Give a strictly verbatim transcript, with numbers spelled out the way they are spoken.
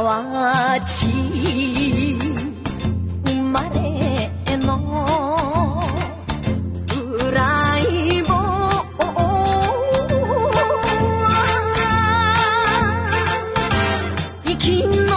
淡ち生まれの裏いぼう生き